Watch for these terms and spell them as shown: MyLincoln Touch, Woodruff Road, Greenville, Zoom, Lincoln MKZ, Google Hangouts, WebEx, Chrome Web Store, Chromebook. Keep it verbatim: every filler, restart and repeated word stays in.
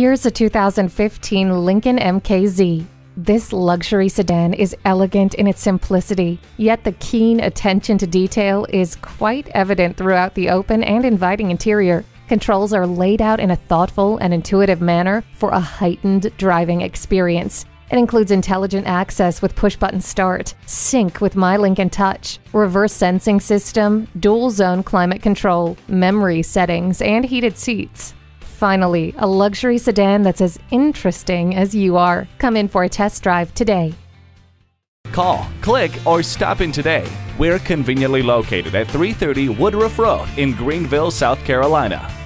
Here's a two thousand fifteen Lincoln M K Z. This luxury sedan is elegant in its simplicity, yet the keen attention to detail is quite evident throughout the open and inviting interior. Controls are laid out in a thoughtful and intuitive manner for a heightened driving experience. It includes intelligent access with push-button start, sync with MyLincoln Touch, reverse sensing system, dual-zone climate control, memory settings, and heated seats. Finally, a luxury sedan that's as interesting as you are. Come in for a test drive today. Call, click, or stop in today. We're conveniently located at three thirty Woodruff Road in Greenville, South Carolina.